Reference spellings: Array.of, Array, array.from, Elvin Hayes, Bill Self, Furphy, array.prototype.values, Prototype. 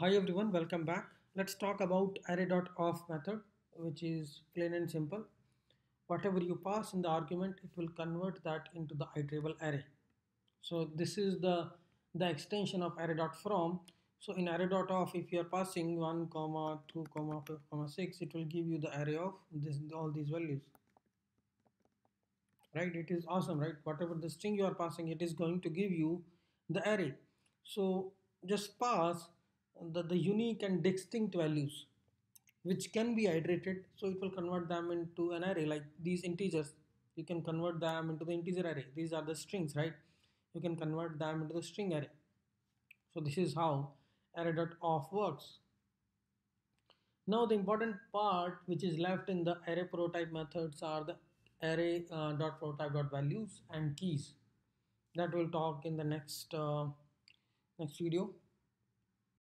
Hi everyone, welcome back. Let's talk about array.of method, which is plain and simple. Whatever you pass in the argument, it will convert that into the iterable array. So this is the extension of array.from. So in array.of, if you are passing 1, 2, 5, 6, it will give you the array of all these values. Right, it is awesome, right? Whatever the string you are passing, it is going to give you the array. So just pass the unique and distinct values which can be iterated, so it will convert them into an array. Like these integers, you can convert them into the integer array. These are the strings, right? You can convert them into the string array. So this is how array.of works. Now the important part which is left in the array prototype methods are the array.prototype.values and keys. That we'll talk in the next video.